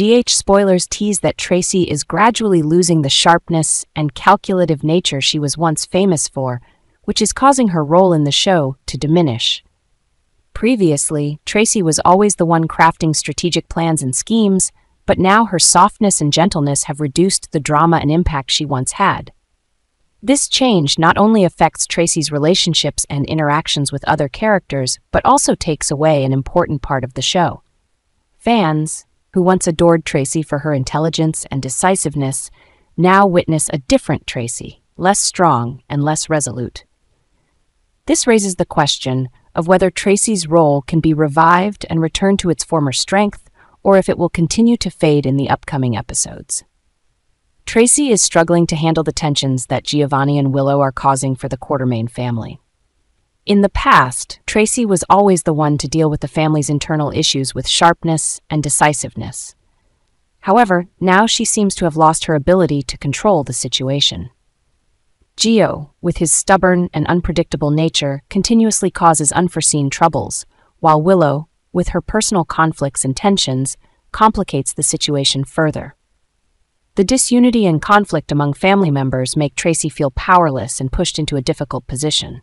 GH spoilers tease that Tracy is gradually losing the sharpness and calculative nature she was once famous for, which is causing her role in the show to diminish. Previously, Tracy was always the one crafting strategic plans and schemes, but now her softness and gentleness have reduced the drama and impact she once had. This change not only affects Tracy's relationships and interactions with other characters, but also takes away an important part of the show. Fans, who once adored Tracy for her intelligence and decisiveness, now witness a different Tracy, less strong and less resolute. This raises the question of whether Tracy's role can be revived and returned to its former strength, or if it will continue to fade in the upcoming episodes. Tracy is struggling to handle the tensions that Giovanni and Willow are causing for the Quartermaine family. In the past, Tracy was always the one to deal with the family's internal issues with sharpness and decisiveness. However, now she seems to have lost her ability to control the situation. Gio, with his stubborn and unpredictable nature, continuously causes unforeseen troubles, while Willow, with her personal conflicts and tensions, complicates the situation further. The disunity and conflict among family members make Tracy feel powerless and pushed into a difficult position.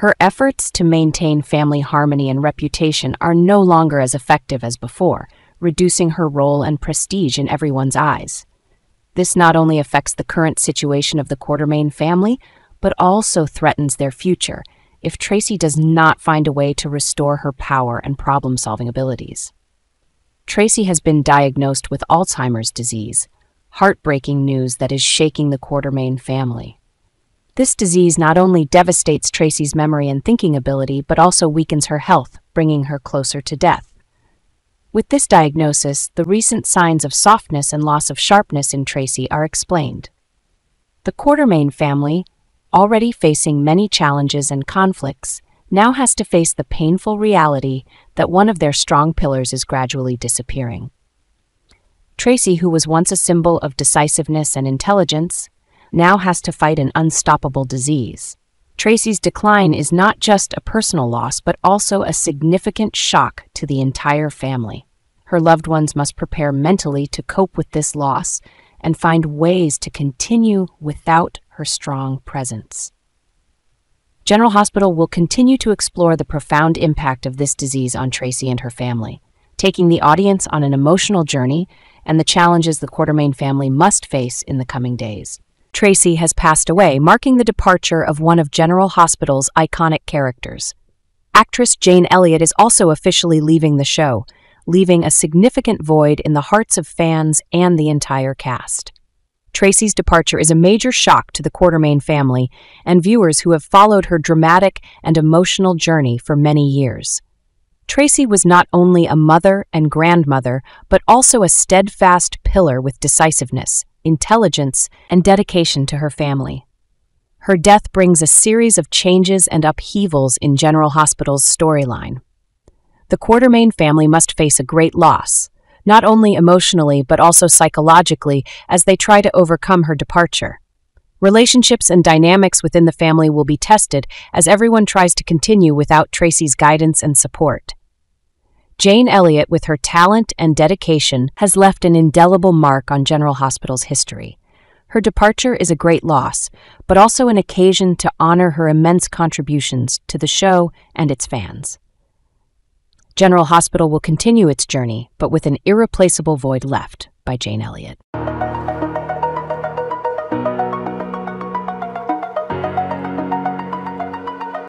Her efforts to maintain family harmony and reputation are no longer as effective as before, reducing her role and prestige in everyone's eyes. This not only affects the current situation of the Quartermaine family, but also threatens their future if Tracy does not find a way to restore her power and problem-solving abilities. Tracy has been diagnosed with Alzheimer's disease, heartbreaking news that is shaking the Quartermaine family. This disease not only devastates Tracy's memory and thinking ability, but also weakens her health, bringing her closer to death. With this diagnosis, the recent signs of softness and loss of sharpness in Tracy are explained. The Quartermaine family, already facing many challenges and conflicts, now has to face the painful reality that one of their strong pillars is gradually disappearing. Tracy, who was once a symbol of decisiveness and intelligence, now has to fight an unstoppable disease. Tracy's decline is not just a personal loss, but also a significant shock to the entire family. Her loved ones must prepare mentally to cope with this loss and find ways to continue without her strong presence. General Hospital will continue to explore the profound impact of this disease on Tracy and her family, taking the audience on an emotional journey and the challenges the Quartermaine family must face in the coming days. Tracy has passed away, marking the departure of one of General Hospital's iconic characters. Actress Jane Elliot is also officially leaving the show, leaving a significant void in the hearts of fans and the entire cast. Tracy's departure is a major shock to the Quartermaine family and viewers who have followed her dramatic and emotional journey for many years. Tracy was not only a mother and grandmother, but also a steadfast pillar with decisiveness, intelligence, and dedication to her family. Her death brings a series of changes and upheavals in General Hospital's storyline. The Quartermaine family must face a great loss, not only emotionally but also psychologically, as they try to overcome her departure. Relationships and dynamics within the family will be tested as everyone tries to continue without Tracy's guidance and support. Jane Elliot, with her talent and dedication, has left an indelible mark on General Hospital's history. Her departure is a great loss, but also an occasion to honor her immense contributions to the show and its fans. General Hospital will continue its journey, but with an irreplaceable void left by Jane Elliot.